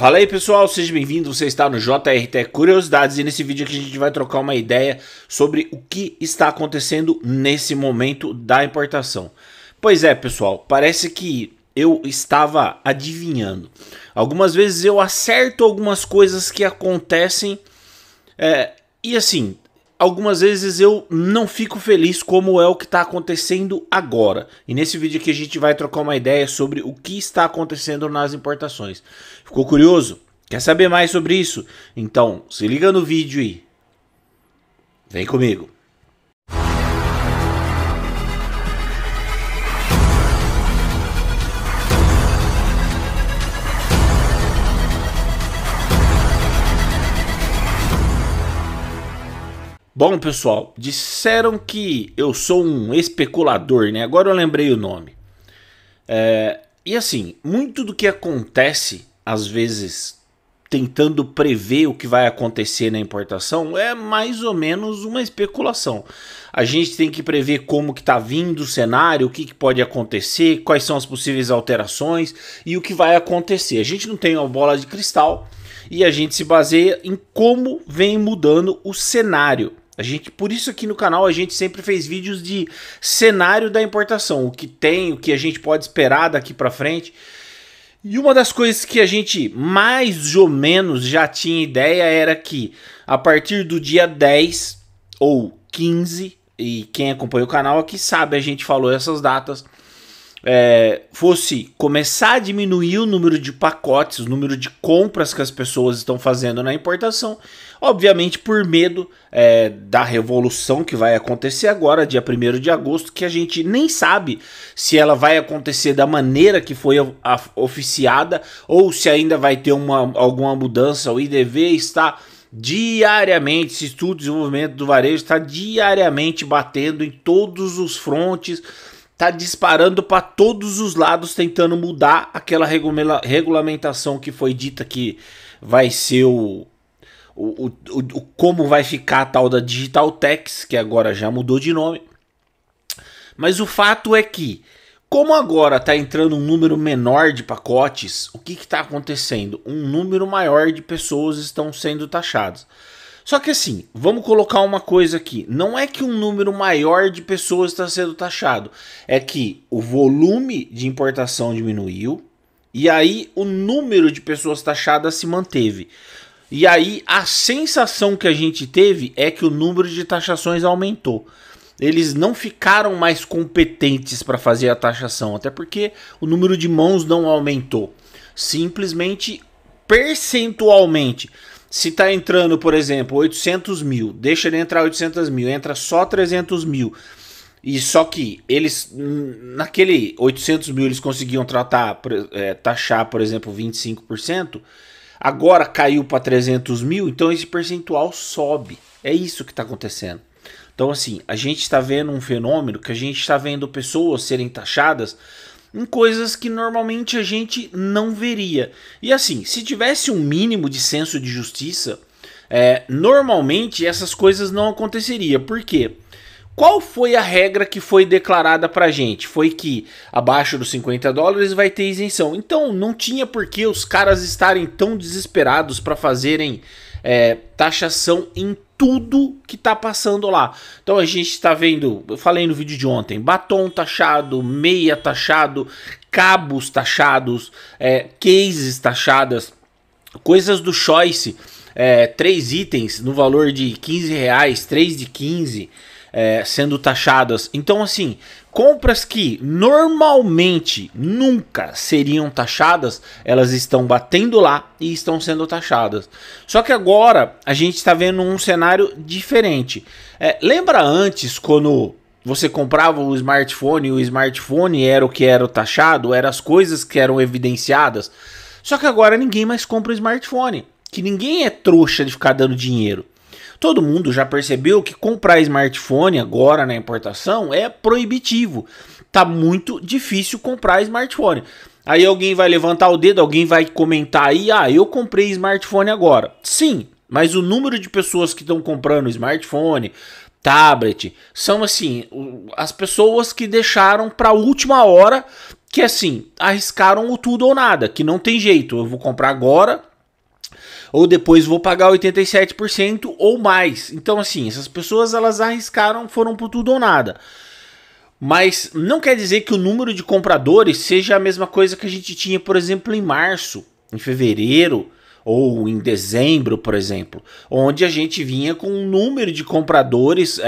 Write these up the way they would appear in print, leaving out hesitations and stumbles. Fala aí pessoal, seja bem-vindo, você está no JRT Curiosidades e nesse vídeo aqui a gente vai trocar uma ideia sobre o que está acontecendo nesse momento da importação. Pois é pessoal, parece que eu estava adivinhando. Algumas vezes eu acerto algumas coisas que acontecem e assim, algumas vezes eu não fico feliz como é o que está acontecendo agora. E nesse vídeo aqui a gente vai trocar uma ideia sobre o que está acontecendo nas importações. Ficou curioso? Quer saber mais sobre isso? Então se liga no vídeo e vem comigo. Bom pessoal, disseram que eu sou um especulador, né? Agora eu lembrei o nome. E assim, muito do que acontece, às vezes tentando prever o que vai acontecer na importação, é mais ou menos uma especulação. A gente tem que prever como que tá vindo o cenário, o que, que pode acontecer, quais são as possíveis alterações e o que vai acontecer. A gente não tem uma bola de cristal e a gente se baseia em como vem mudando o cenário. Por isso aqui no canal a gente sempre fez vídeos de cenário da importação, o que tem, o que a gente pode esperar daqui para frente. E uma das coisas que a gente mais ou menos já tinha ideia era que a partir do dia 10 ou 15, e quem acompanha o canal aqui sabe, a gente falou essas datas, fosse começar a diminuir o número de pacotes, o número de compras que as pessoas estão fazendo na importação, obviamente por medo da revolução que vai acontecer agora, dia 1º de agosto, que a gente nem sabe se ela vai acontecer da maneira que foi oficiada ou se ainda vai ter alguma mudança. O IDV está diariamente, esse estudo de desenvolvimento do varejo está diariamente batendo em todos os frontes, tá disparando para todos os lados, tentando mudar aquela regulamentação que foi dita que vai ser como vai ficar a tal da DigitalTex, que agora já mudou de nome. Mas o fato é que, como agora tá entrando um número menor de pacotes, o que está acontecendo? Um número maior de pessoas estão sendo taxadas. Só que assim, vamos colocar uma coisa aqui, não é que um número maior de pessoas está sendo taxado, é que o volume de importação diminuiu e aí o número de pessoas taxadas se manteve. E aí a sensação que a gente teve é que o número de taxações aumentou. Eles não ficaram mais competentes para fazer a taxação, até porque o número de mãos não aumentou, simplesmente percentualmente. Se tá entrando, por exemplo, 800 mil, deixa de entrar 800 mil, entra só 300 mil. E só que eles, naquele 800 mil, eles conseguiam taxar, por exemplo, 25%. Agora caiu para 300 mil, então esse percentual sobe. É isso que está acontecendo. Então, assim, a gente está vendo um fenômeno que a gente está vendo pessoas serem taxadas em coisas que normalmente a gente não veria. E assim, se tivesse um mínimo de senso de justiça, normalmente essas coisas não aconteceriam. Por quê? Qual foi a regra que foi declarada pra gente? Foi que abaixo dos 50 dólares vai ter isenção. Então não tinha por que os caras estarem tão desesperados para fazerem taxação em tudo que tá passando lá. Então a gente tá vendo, eu falei no vídeo de ontem, batom taxado, meia taxado, cabos taxados, cases taxadas, coisas do Choice, 3 itens no valor de 15 reais, 3 de 15 sendo taxadas. Então assim, compras que normalmente nunca seriam taxadas, elas estão batendo lá e estão sendo taxadas. Só que agora a gente está vendo um cenário diferente. Lembra antes, quando você comprava o smartphone e o smartphone era o que era o taxado, eram as coisas que eram evidenciadas? Só que agora ninguém mais compra o smartphone, que ninguém é trouxa de ficar dando dinheiro. Todo mundo já percebeu que comprar smartphone agora na importação é proibitivo. Tá muito difícil comprar smartphone. Aí alguém vai levantar o dedo, alguém vai comentar aí, ah, eu comprei smartphone agora. Sim, mas o número de pessoas que estão comprando smartphone, tablet, são assim, as pessoas que deixaram para a última hora, que assim, arriscaram o tudo ou nada, que não tem jeito, eu vou comprar agora ou depois vou pagar 87% ou mais. Então assim, essas pessoas elas arriscaram, foram por tudo ou nada. Mas não quer dizer que o número de compradores seja a mesma coisa que a gente tinha, por exemplo, em março, em fevereiro ou em dezembro, por exemplo, onde a gente vinha com um número de compradores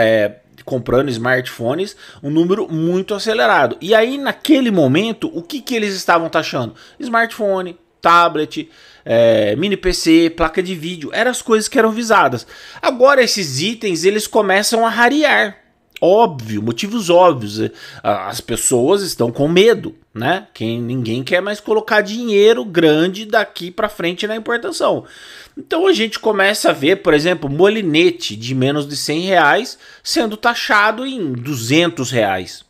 comprando smartphones, um número muito acelerado. E aí naquele momento, o que, que eles estavam taxando? Smartphone, tablet, mini PC, placa de vídeo, eram as coisas que eram visadas. Agora esses itens eles começam a rarear. Óbvio, motivos óbvios, as pessoas estão com medo, né? Ninguém quer mais colocar dinheiro grande daqui para frente na importação. Então a gente começa a ver, por exemplo, molinete de menos de 100 reais sendo taxado em 200 reais.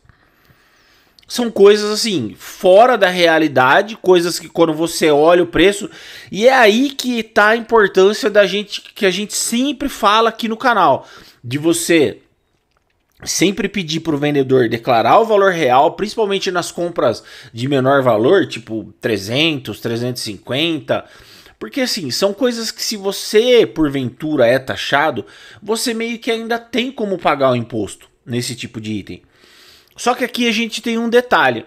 São coisas assim, fora da realidade, coisas que quando você olha o preço, e é aí que tá a importância da gente, que a gente sempre fala aqui no canal, de você sempre pedir para o vendedor declarar o valor real, principalmente nas compras de menor valor, tipo 300, 350, porque assim, são coisas que se você porventura é taxado, você meio que ainda tem como pagar o imposto nesse tipo de item. Só que aqui a gente tem um detalhe,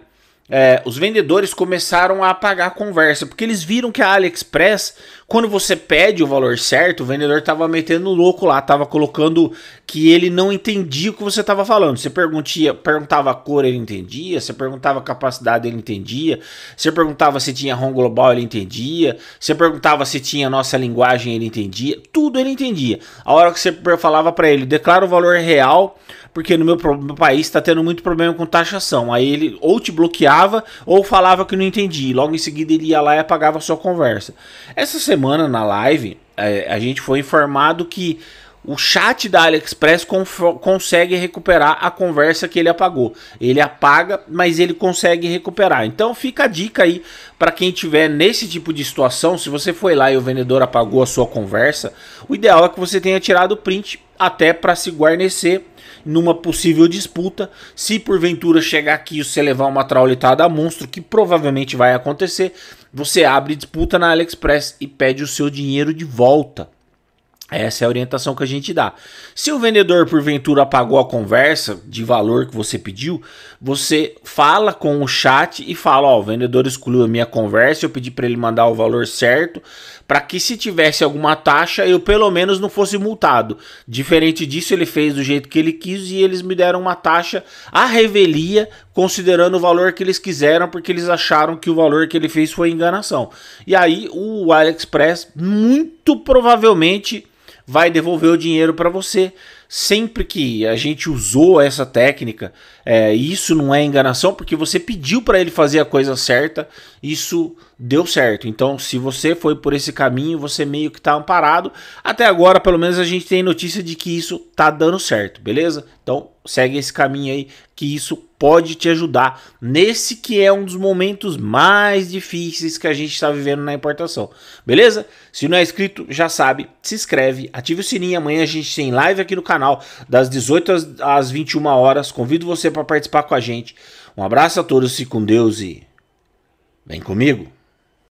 os vendedores começaram a apagar a conversa, porque eles viram que a AliExpress, quando você pede o valor certo, o vendedor estava metendo louco lá, estava colocando que ele não entendia o que você estava falando. Você perguntava a cor, ele entendia, você perguntava a capacidade, ele entendia, você perguntava se tinha ROM global, ele entendia, você perguntava se tinha nossa linguagem, ele entendia, tudo ele entendia. A hora que você falava para ele, declara o valor real, porque no meu país está tendo muito problema com taxação, aí ele ou te bloqueava, ou falava que não entendi, logo em seguida ele ia lá e apagava a sua conversa. Essa semana na live a gente foi informado que o chat da AliExpress consegue recuperar a conversa que ele apagou. Ele apaga, mas ele consegue recuperar. Então fica a dica aí para quem tiver nesse tipo de situação, se você foi lá e o vendedor apagou a sua conversa, o ideal é que você tenha tirado o print até para se guarnecer numa possível disputa. Se porventura chegar aqui e você levar uma traulitada a monstro, que provavelmente vai acontecer, você abre disputa na AliExpress e pede o seu dinheiro de volta. Essa é a orientação que a gente dá. Se o vendedor porventura apagou a conversa de valor que você pediu, você fala com o chat e fala, ó, o vendedor excluiu a minha conversa, eu pedi para ele mandar o valor certo, para que se tivesse alguma taxa eu pelo menos não fosse multado. Diferente disso, ele fez do jeito que ele quis e eles me deram uma taxa à revelia, considerando o valor que eles quiseram, porque eles acharam que o valor que ele fez foi enganação. E aí o AliExpress muito provavelmente vai devolver o dinheiro para você. Sempre que a gente usou essa técnica, isso não é enganação, porque você pediu para ele fazer a coisa certa, isso deu certo. Então se você foi por esse caminho, você meio que está amparado. Até agora pelo menos a gente tem notícia de que isso tá dando certo, beleza? Então segue esse caminho aí, que isso pode te ajudar nesse que é um dos momentos mais difíceis que a gente está vivendo na importação, beleza? Se não é inscrito, já sabe, se inscreve, ative o sininho. Amanhã a gente tem live aqui no canal das 18 às 21 horas. Convido você para participar com a gente. Um abraço a todos, fique com Deus e vem comigo.